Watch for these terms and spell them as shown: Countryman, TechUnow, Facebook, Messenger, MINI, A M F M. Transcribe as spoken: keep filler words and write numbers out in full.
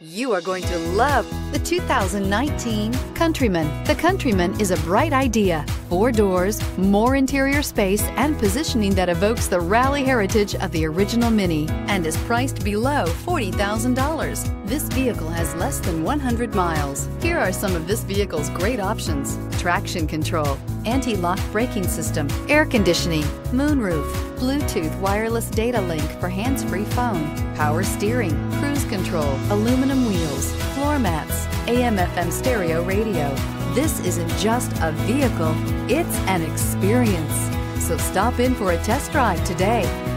You are going to love the two thousand nineteen Countryman. The Countryman is a bright idea. Four doors, more interior space, and positioning that evokes the rally heritage of the original MINI, and is priced below forty thousand dollars. This vehicle has less than one hundred miles. Here are some of this vehicle's great options: traction control, anti-lock braking system, air conditioning, moonroof, Bluetooth wireless data link for hands-free phone, power steering, cruise control, aluminum wheels, floor mats, A M F M stereo radio. This isn't just a vehicle, it's an experience. So stop in for a test drive today.